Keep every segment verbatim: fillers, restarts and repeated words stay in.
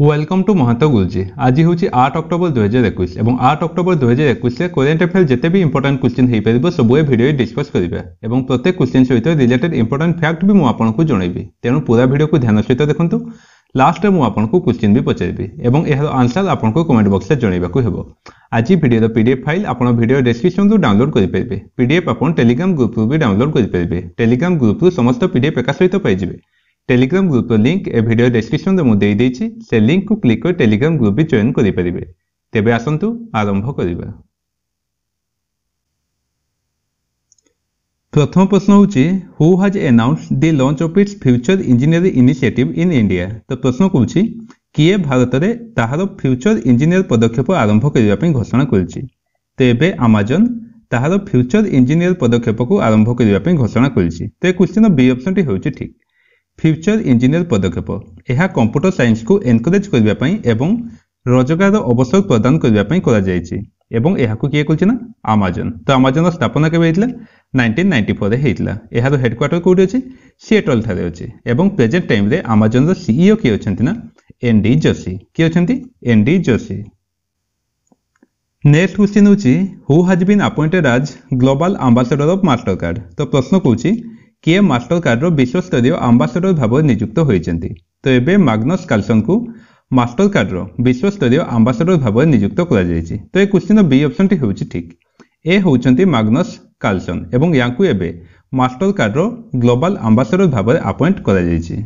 Welcome to Mahanta गुरुजी। आज हूँ आठ अक्टोबर दुई हजार एक और आठ अक्टोबर दुई हजार एक करेन्ट अफेयर जिते भी इंपोर्टांट क्वेश्चन हो पार सबुए भिडियो डिस्कस करा और प्रत्येक क्वेश्चन सहित रिलेटेड इंपोर्टांट फैक्ट भी मुझे जनइबी। तेणु पूरा भिडियो को ध्यान सहित देखूँ। लास्ट में मुझे क्वेश्चन भी पचारि और यार आंसर आपको कमेंट बक्स में जनवाक हो। आज भिडियो पीडीएफ फाइल आप भिडियो डिस्क्रिप्शन डाउनलोड करेंगे। पीडीएफ आप टेलीग्राम ग्रुप भी डाउनलोड करेंगे। टेलीग्राम ग्रुप समस्त पीडीएफ एक सहित पाइबे। टेलीग्राम ग्रुप लिंक ए वीडियो डिस्क्रिप्शन में मुझे देदेछि। से लिंक को क्लिक कर टेलीग्राम ग्रुप भी जॉइन करेंगे। तेबे आसंतु आरंभ करिबा। प्रथम प्रश्न होछि who has announced the launch of its future engineering initiative in India. तो प्रश्न कहछि किए भारत रे ताहार फ्यूचर इंजीनियर पदक्षेप आरंभ करिबा पई घोषणा करछि। तेबे Amazon ताहार फ्यूचर इंजीनियर पदक्षेप को आरंभ करिबा पई घोषणा करछि। तो क्वेश्चन बी ऑप्शन टी होछि ठीक। फ्यूचर इंजीनियर पदक्षेप यह कंप्यूटर साइंस को एनकरेज करने एवं रोजगार अवसर प्रदान करने किए करना Amazon। तो Amazon स्थापना के नाइंटीन नाइंटी फोर होता है। यार हेडक्वार्टर कौटी अच्छे सिएटल ठारे अच्छे। प्रेजेंट टाइम रे Amazon सीईओ किए अच्छा ना एन डी जोशी किए अच्छा Andy Jassy. Next question होची who has been appointed as global ambassador of Mastercard. तो प्रश्न कहूँ किए मास्टरकार्ड विश्वस्तरीय आंबासडर भाव नियुक्त होती। तो ये मैग्नस कार्लसन को मास्टरकार्ड विश्वस्तरीय आंबासडर भाव नियुक्त करा जायछि। तो ये क्वेश्चन बी ऑप्शन टी होउछि ठीक। ए होउछन्ति मैग्नस कार्लसन एवं यांकु एबे मास्टरकार्ड ग्लोबल आंबासडर भाव अपॉइंट करा जायछि।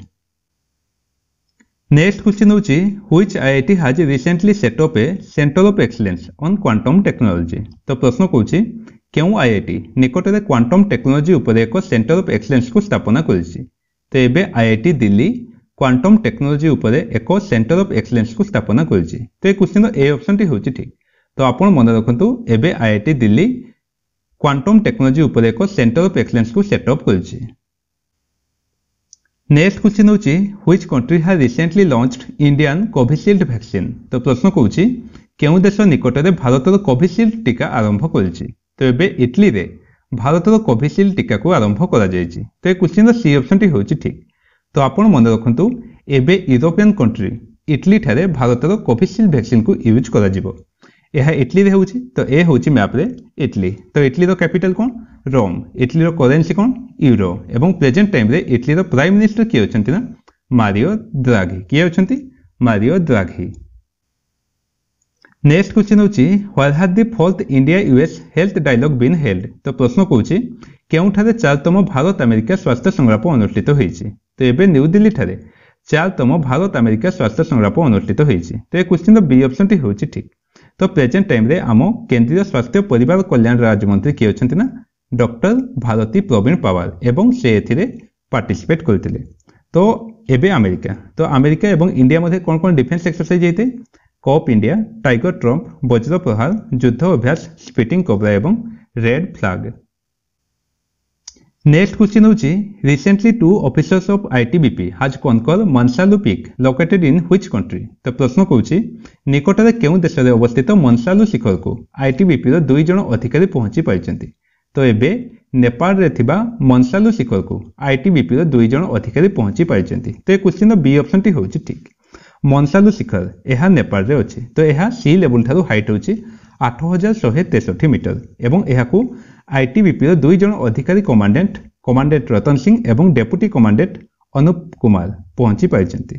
नेक्स्ट क्वेश्चन होउछि which IIT has recently set up a centre of excellence on quantum technology. तो प्रश्न कहूछि क्यों आईआईटी निकट में क्वांटम टेक्नोलॉजी उपर एक सेंटर ऑफ एक्सीलेंस को स्थापना करिछि। तो एबे आईआईटी दिल्ली क्वांटम टेक्नोलॉजी उपर एक सेंटर ऑफ एक्सीलेंस को स्थापना करिछि। तो ये क्वेश्चन ए ऑप्शन टी होछि ठीक। तो आप मन रखु एबे आईआईटी दिल्ली क्वांटम टेक्नोलॉजी उपर एक सेंटर ऑफ एक्सीलेंस को सेटअप करिछि। नेक्स्ट क्वेश्चन होछि which country has recently launched Indian Covishield vaccine. तो प्रश्न कहूछि क्यों देश निकट में भारत कोविशील्ड टीका आरंभ करिछि। तो ये इटली रे भारत कोविशील्ड टीका को आरंभ करा जायछि। तो ये क्वेश्चन सी ऑप्शन टी होछि ठीक। तो आपण मन रखु एबे यूरोपियन कंट्री इटली ठारे भारत कोविशील्ड वैक्सीन को यूज करा जिवो। यह इटली रे होछि। तो ए होछि मैप रे इटली। तो इटली रो कैपिटल कोन रोम। इटली रो करेंसी कोन यूरो। एवं प्रेजेंट टाइम रे इटली रो प्राइम मिनिस्टर किए अछन्ति ना मारियो द्राघी किए अछन्ति मारियो द्राघी। नेक्स्ट क्वेश्चन होछि where had the fourth India US health dialogue been held. तो प्रश्न कहूँ क्योंठारे चारतम भारत अमेरिका स्वास्थ्य संग्राम अनुष्ठित होइछि। तो एबे न्यू दिल्ली ठारे चारतम भारत अमेरिका स्वास्थ्य संग्राम अनुष्ठित होइछि। तो ये क्वेश्चन बी ऑप्शन टी होछि ठीक। तो प्रेजेंट टाइम रे आम केन्द्रीय स्वास्थ्य परिवार कल्याण राज्यमंत्री किए अछन्ति ना डॉक्टर भारती प्रवीण पवार एवं से एथिरे पार्टिसिपेट करथिले। तो एबे अमेरिका तो अमेरिका एवं इंडिया मध्ये कोन कोन डिफेन्स एक्सरसाइज होइते कप India tiger Trump Vajra Prahar Yudh Abhyas spitting cobra एवं रेड फ्लैग। नेक्स्ट क्वेश्चन होछि recently two officers of ITBP has conquer Manaslu peak located in which country. तो प्रश्न कहूछि निकट में केउ देश रे अवस्थित मनसालु शिखर को आईटीबीपी रो दुई जण अधिकारी पहुंची पाइचंती। तो एबे नेपाल रे थिबा मनसालु शिखर को आईटीबीपी रो दुई जण अधिकारी पहुंची पाइचंती। तो क्वेश्चन बी ऑप्शन टी होछि ठीक। मनसालु शिखर यह नेपाल रे अच्छे। तो यह सी लेवल ठारू हाइट होछि आठ हजार शहे तेसठी मीटर एवं यहाकू आईटीबीपी रो दुई जण अधिकारी कमांडेंट कमांडेंट रतन सिंह एवं डेप्यूटी कमांडेंट अनुप कुमार पहुंची पाइचंती।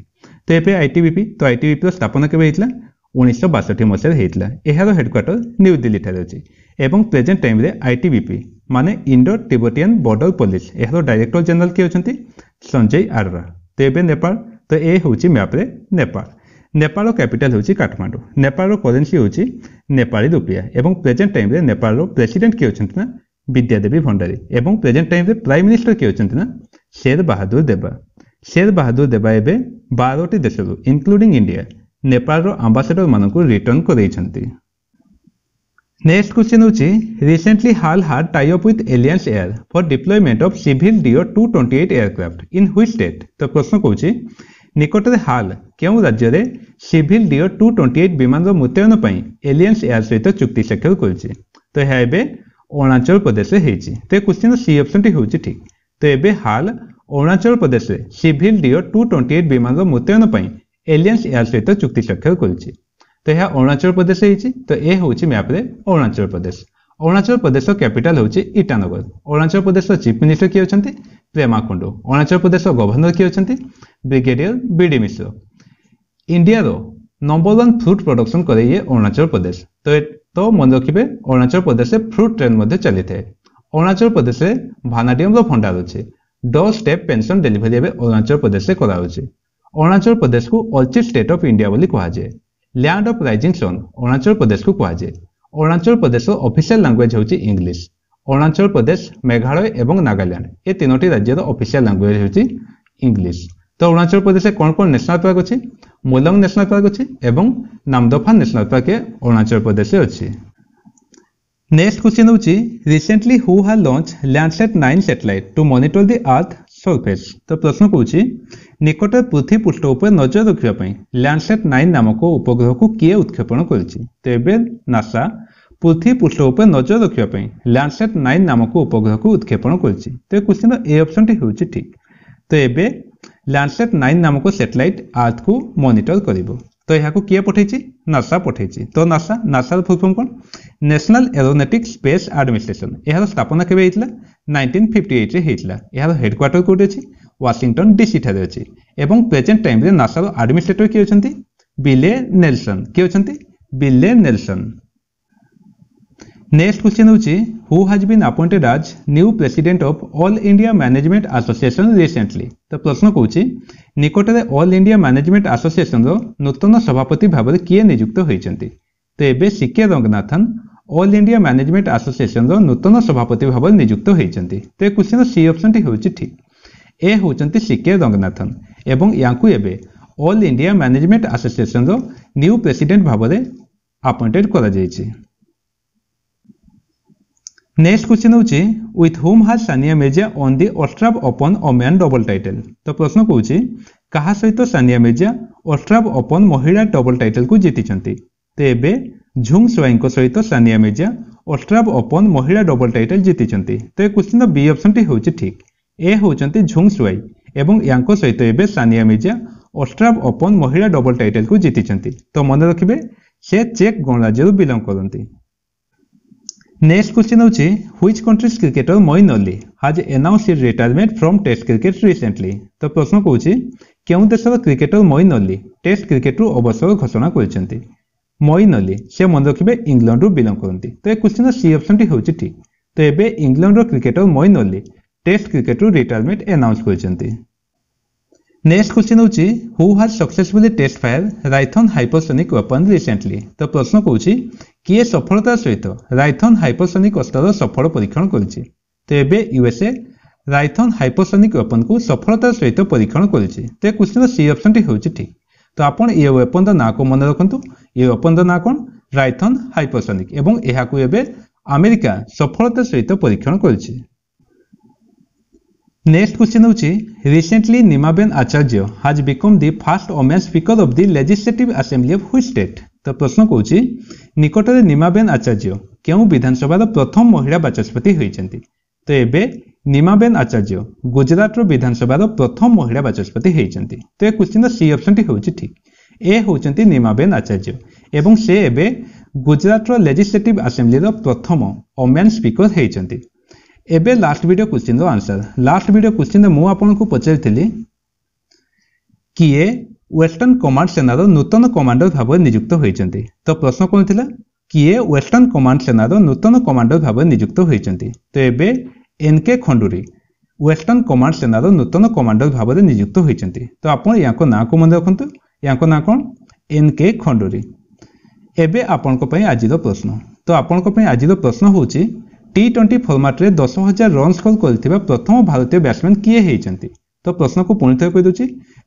तो एपे आईटीबीपी तो आईटीबीपी रो स्थापना केबे हेतला उन्नीस सौ बासठ मसिहारे हेतला। एहार हेडक्वार्टर न्यू दिल्ली ठारे अछि एवं प्रेजेंट टाइम रे आईटीबीपी माने इंडो तिब्बतियन बॉर्डर पुलिस एहार डायरेक्टर जनरल के अछंती संजय आर्रा। तो एबे नेपाल तो ए होछि मैप रे नेपाल। नेपाल कैपिटल होछि काठमांडू। नेपाल करेंसी होछि नेपाली रुपया एवं प्रेजेंट टाइम रे नेपाल प्रेसिडेंट के अछंत ना विद्यादेवी भंडारी एवं प्रेजेंट टाइम रे प्राइम मिनिस्टर के अछंत ना शेर बहादुर देवा। शेर बहादुर देवा एबे बारह टी देश रो इंक्लूडिंग इंडिया नेपाल रो एम्बेसडर मानकु रिटर्न करै छंती। नेक्स्ट क्वेश्चन होछि recently HAL had tie up with Alliance Air for deployment of civil do two twenty eight aircraft in which state. तो प्रश्न कहूछि निकट में हाल क्यों राज्य में civil do two twenty eight विमान मुत्यायन पाई एलियंस एयर सहित चुक्ति स्वाक्षर करछि। तो यह एबे अरुणाचल प्रदेश होइछि। तो क्वेश्चन सी ऑप्शन टी होइछि ठीक। तो एबे हाल Arunachal Pradesh civil do two twenty eight विमान मुत्यायन पाई एलियंस या सहित चुक्ति स्वाक्षर करुच्ची। तो यह अरुणाचल प्रदेश होती। तो यह हूँ मैप्रे अरुणाचल प्रदेश। अरुणाचल प्रदेश कैपिटाल हूँ ईटानगर। अरुणाचल प्रदेश चीफ मिनिस्टर किए अच्छा प्रेमा कुंडू। अरुणाचल प्रदेश गवर्नर किए अच्छा brigadier BD Mishra. India number one fruit production करे ये अरुणाचल प्रदेश। तो तो मन रखिए अरुणाचल प्रदेश से फ्रुट ट्रेन चली थाए। अरुणाचल प्रदेश में भानाडियम भंडार अच्छे। दो स्टेप पेंशन डेलीवरी एवं अरुणाचल प्रदेश से कराऊँच। अरुणाचल प्रदेश को ऑर्चिड स्टेट ऑफ इंडिया बोली कहुए। Land of rising sun Arunachal Pradesh को कहुए। अरुणाचल प्रदेश ऑफिशियल लैंग्वेज होची इंग्लिश। अरुणाचल प्रदेश मेघालय एवं नागालैंड ये तीनोटी राज्यर ऑफिशियल लैंग्वेज होची इंग्लिश। तो अरुणाचल प्रदेश में कौन कौन नेशनल पार्क अच्छे? मोलंग नेशनल पार्क अच्छे एवं नामदफा नेशनल पार्क अरुणाचल प्रदेश अच्छे। नेक्स्ट क्वेश्चन हो recently who has launched Landsat nine satellite to monitor the earth surface. तो प्रश्न कौन निकट पृथ्वी पृष्ठ उपर नजर रखा लैंडसेट नाइन नामक उपग्रह को किए उत्क्षेपण करे। नासा पृथ्वी पृष्ठ उपर नजर रखा लैंडसेट नाइन नामक उपग्रह को उत्क्षेपण करे। क्वेश्चन ए ऑप्शन टी होउछि ठीक। तो एबे लैंडसेट नाइन नामक सैटेलाइट अर्थ को मॉनिटर करिवो। तो यहाँ किए पठे? नासा पठे। तो नासा नासा फुल फॉर्म कौन? National aeronautics space administration. यार स्थापना केबे होइतिला? नाइनटीन फिफ्टी एट रे होइतिला। यार हेडक्वार्टर कोठे अछि? वाशिंगटन डीसी ठारे अछि। एवं प्रेजेंट टाइम रे नासा रो एडमिनिस्ट्रेटर के होचंती बिले नेल्सन। के होचंती बिले नेल्सन। नेक्स्ट क्वेश्चन होछि who has been appointed as new president of all India management association recently. तो प्रश्न कहूँ निकटरे ऑल इंडिया मैनेजमेंट एसोसिएशन रो नूतन सभापति भाव किए नियुक्त होती। तो एबे C K Ranganathan all India management association रो नूतन सभापति भाव नियुक्त होती। तो क्वेश्चन सी ऑप्शन टी होउछि ठीक। ए होउछंती सीके रंगनाथन एवं यांकु एबे ऑल इंडिया मैनेजमेंट एसोसिएशन रो न्यू प्रेसिडेंट भाव अपॉइंटेड करा जायछि। नेक्स्ट क्वेश्चन होउछि with whom has Sania Mirza on the Ostrava open women double title. तो प्रश्न कहूँ क्या सहित सानिया मिर्जा ऑस्ट्राव ओपन महिला डबल टाइटल को जीति। तो एबे झुंग स्वाई सहित सानिया मिर्जा ऑस्ट्राव ओपन महिला डबल टाइटल जीति। तो क्वेश्चन बी ऑप्शन टी होउछि ठीक। ए होउछंती झुंग स्वाई एवं यांको सहित एबे सानिया मिर्जा ऑस्ट्राव ओपन महिला डबल टाइटल को जीति। तो मन रखिए से चेक गणराज्य बिलंग करती। नेक्स्ट क्वेश्चन होउछि which countries cricketer Moin Ali has announced his retirement from test cricket recently. तो प्रश्न कहूँ क्यों देशर cricketer Moin Ali test cricket रु अवसर घोषणा करिसेंती। मोईन अली से मन रखिए इंग्लैंड रु बिलंग करती। तो क्वेश्चन सी ऑप्शन टी होउछि ठीक। तो एबे इंग्लैंड रो cricketer Moin Ali test cricket रु रिटायरमेंट अनाउंस करिसेंती। नेक्स्ट क्वेश्चन होउछि who has successfully test fire Raytheon hypersonic weapon recently. तो प्रश्न कहूँ किए सफलता सहित रायथन हाइपरसोनिक अस्त्र सफल परीक्षण करिछि। तो एबे यूएसए रायथन हाइपरसोनिक वेपन को सफलता सहित परीक्षण करिछि। तो क्वेश्चन सी ऑप्शन टी होउछि ठीक। तो आपण ये वेपन दा ना को मन रखंतु। ये वेपन दा ना कोन? रायथन हाइपरसोनिक एवं एहा को एबे अमेरिका सफलता सहित परीक्षण करिछि। नेक्स्ट क्वेश्चन होउछि recently Nimaben Acharya has become the first women speaker of the legislative assembly of which state. तो प्रश्न कहूँ निकटरे निमाबेन आचार्य क्यों विधानसभा प्रथम महिला बाचस्पति होती। तो एबे निमाबेन आचार्य गुजरात विधानसभा प्रथम महिला बाचस्पति होती। तो क्वेश्चन सी ऑप्शन टी होउछि ठीक। ए होउछंती निमाबेन आचार्य एवं से एबे गुजरात लेजिस्लेटिव असेंबली प्रथम ओमेन स्पीकर होती। एबे last video question answer. Last video question मु आपनकु पचारि किए वेस्टर्न कमांड सेनार नूतन कमांडर भाव नियुक्त होती। तो प्रश्न कौन था? किए वेस्टर्न कमांड सेनार नूतन कमांडर भाव नियुक्त होती। तो एबे एनके खंडूरी वेस्टर्न कमांड सेनार नूतन कमांडर भाव नियुक्त होती। तो आपण या ना को मन रखु। या ना कौन? एनके खंडूरी। एबे आपण आज प्रश्न। तो आपण आज प्रश्न हूँ टी ट्वेंटी फर्माट्रे दस हजार रन स्कोर कर प्रथम भारतीय बैट्समैन किए होती। तो प्रश्न को पुणी थे कहीदे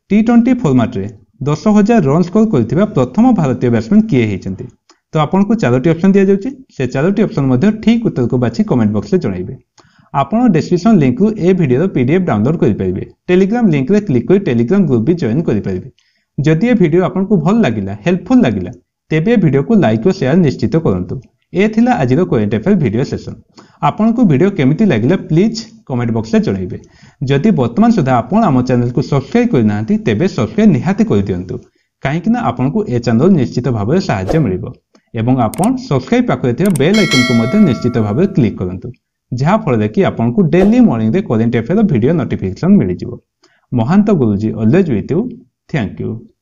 टी ट्वेंटी फर्माट्रे दस हजार रन स्कोर कर प्रथम भारतीय बैट्समैन किए होती। तो आपको चारोटी ऑप्शन दि जाऊँगी से चारोटी ऑप्शन ठीक उत्तर को बाछी कमेंट बॉक्स में जनइबे। आपड़ डिस्क्रिप्शन लिंक रु ए भिडियो पीडीएफ डाउनलोड करेंगे। टेलीग्राम लिंक रे क्लिक कर टेलीग्राम ग्रुप भी जॉइन करेंगे। जदि ये भिडियो आपको भल लगा हेल्पफुल लगा तेबे भिडियो को लाइक और शेयर निश्चित करूँ। ए थिला आजिरो करेंट अफेयर भिडियो सेसन। आपनको भिडियो केमिति लागिला प्लीज कमेंट बॉक्स रे जणाइबे। जदि वर्तमान सुधा आपण आम चैनल को सब्सक्राइब करिनाहांती तेबे सब्सक्राइब निहाती करि दियंतु। कहीं आपन को ए चैनल निश्चित भाव में साहाय्य मिलिबो एवं आपन सब्सक्राइब पाखरे थिया बेल आइकन को मध्ये निश्चित भाव में क्लिक करंतु जहा फल कि आपन को डेली मॉर्निंग रे करेंट अफेयर वीडियो नोटिफिकेशन मिलि जिवो। महांत Guruji always with you. Thank you.